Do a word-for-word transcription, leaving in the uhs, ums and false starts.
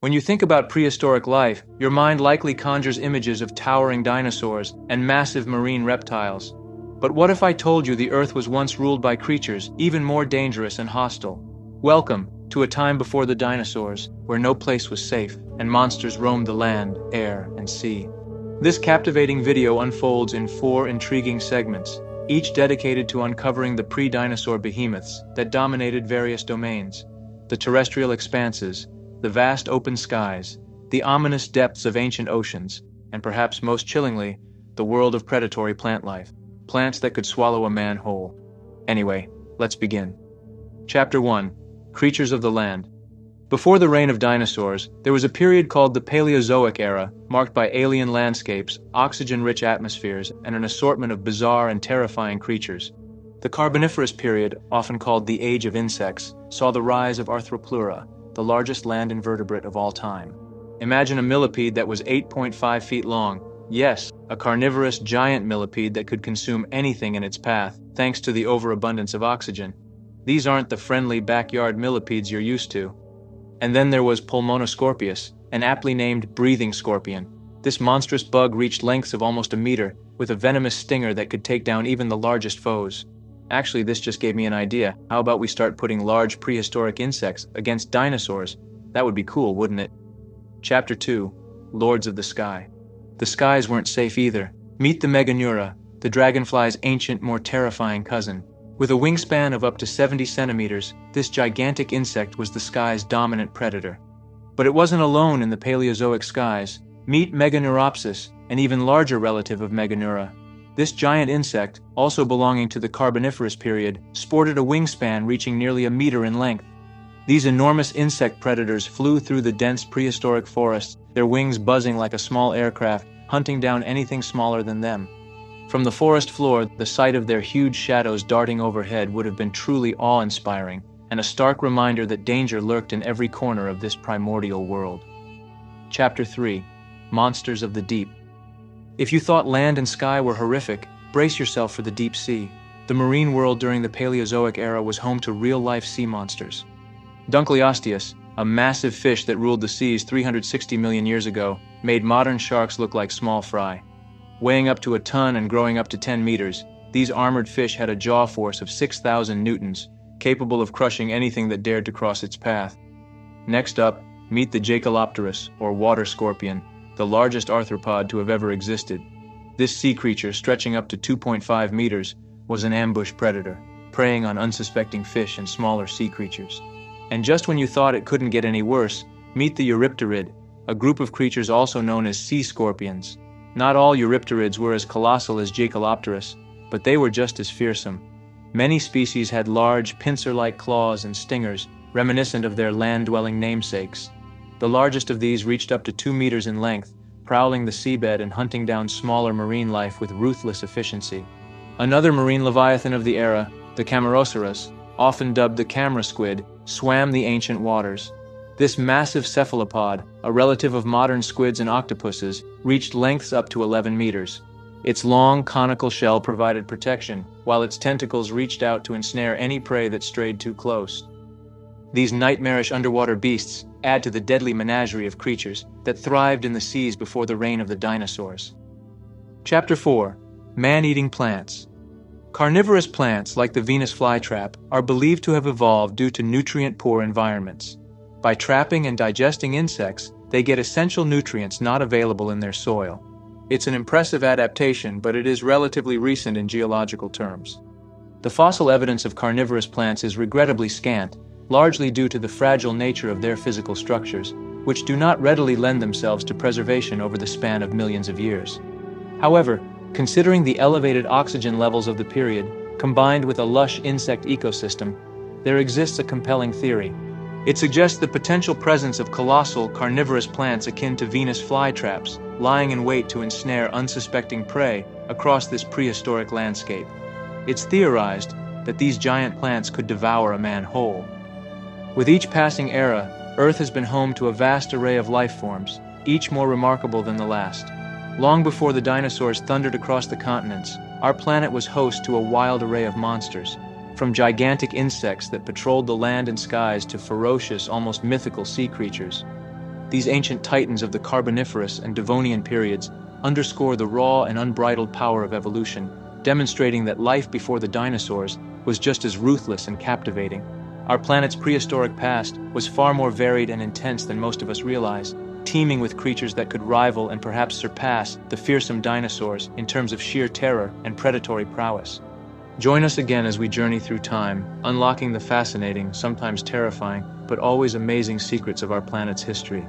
When you think about prehistoric life, your mind likely conjures images of towering dinosaurs and massive marine reptiles. But what if I told you the Earth was once ruled by creatures even more dangerous and hostile? Welcome to a time before the dinosaurs, where no place was safe, and monsters roamed the land, air, and sea. This captivating video unfolds in four intriguing segments, each dedicated to uncovering the pre-dinosaur behemoths that dominated various domains: the terrestrial expanses, the vast open skies, the ominous depths of ancient oceans, and perhaps most chillingly, the world of predatory plant life. Plants that could swallow a man whole. Anyway, let's begin. Chapter one. Creatures of the Land. Before the reign of dinosaurs, there was a period called the Paleozoic Era, marked by alien landscapes, oxygen-rich atmospheres, and an assortment of bizarre and terrifying creatures. The Carboniferous period, often called the Age of Insects, saw the rise of Arthropleura, the largest land invertebrate of all time. Imagine a millipede that was eight point five feet long. Yes, a carnivorous giant millipede that could consume anything in its path, thanks to the overabundance of oxygen. These aren't the friendly backyard millipedes you're used to. And then there was Pulmonoscorpius, an aptly named breathing scorpion. This monstrous bug reached lengths of almost a meter, with a venomous stinger that could take down even the largest foes. Actually, this just gave me an idea. How about we start putting large prehistoric insects against dinosaurs? That would be cool, wouldn't it? Chapter two. Lords of the Sky. The skies weren't safe either. Meet the Meganeura, the dragonfly's ancient, more terrifying cousin. With a wingspan of up to seventy centimeters, this gigantic insect was the sky's dominant predator. But it wasn't alone in the Paleozoic skies. Meet Meganeuropsis, an even larger relative of Meganeura. This giant insect, also belonging to the Carboniferous period, sported a wingspan reaching nearly a meter in length. These enormous insect predators flew through the dense prehistoric forests, their wings buzzing like a small aircraft, hunting down anything smaller than them. From the forest floor, the sight of their huge shadows darting overhead would have been truly awe-inspiring, and a stark reminder that danger lurked in every corner of this primordial world. Chapter three. Monsters of the Deep. If you thought land and sky were horrific, brace yourself for the deep sea. The marine world during the Paleozoic era was home to real-life sea monsters. Dunkleosteus, a massive fish that ruled the seas three hundred sixty million years ago, made modern sharks look like small fry. Weighing up to a ton and growing up to ten meters, these armored fish had a jaw force of six thousand newtons, capable of crushing anything that dared to cross its path. Next up, meet the Jaekelopterus, or water scorpion, the largest arthropod to have ever existed. This sea creature, stretching up to two point five meters, was an ambush predator, preying on unsuspecting fish and smaller sea creatures. And just when you thought it couldn't get any worse, meet the Eurypterid, a group of creatures also known as sea scorpions. Not all Eurypterids were as colossal as Jaekelopterus, but they were just as fearsome. Many species had large, pincer-like claws and stingers, reminiscent of their land-dwelling namesakes. The largest of these reached up to two meters in length, prowling the seabed and hunting down smaller marine life with ruthless efficiency. Another marine leviathan of the era, the Cameroceras, often dubbed the camera squid, swam the ancient waters. This massive cephalopod, a relative of modern squids and octopuses, reached lengths up to eleven meters. Its long, conical shell provided protection, while its tentacles reached out to ensnare any prey that strayed too close. These nightmarish underwater beasts add to the deadly menagerie of creatures that thrived in the seas before the reign of the dinosaurs. Chapter four. Man-eating plants. Carnivorous plants, like the Venus fly trap, are believed to have evolved due to nutrient-poor environments. By trapping and digesting insects, they get essential nutrients not available in their soil. It's an impressive adaptation, but it is relatively recent in geological terms. The fossil evidence of carnivorous plants is regrettably scant, largely due to the fragile nature of their physical structures, which do not readily lend themselves to preservation over the span of millions of years. However, considering the elevated oxygen levels of the period, combined with a lush insect ecosystem, there exists a compelling theory. It suggests the potential presence of colossal, carnivorous plants akin to Venus fly traps, lying in wait to ensnare unsuspecting prey across this prehistoric landscape. It's theorized that these giant plants could devour a man whole. With each passing era, Earth has been home to a vast array of life forms, each more remarkable than the last. Long before the dinosaurs thundered across the continents, our planet was host to a wild array of monsters, from gigantic insects that patrolled the land and skies to ferocious, almost mythical sea creatures. These ancient titans of the Carboniferous and Devonian periods underscore the raw and unbridled power of evolution, demonstrating that life before the dinosaurs was just as ruthless and captivating. Our planet's prehistoric past was far more varied and intense than most of us realize, teeming with creatures that could rival and perhaps surpass the fearsome dinosaurs in terms of sheer terror and predatory prowess. Join us again as we journey through time, unlocking the fascinating, sometimes terrifying, but always amazing secrets of our planet's history.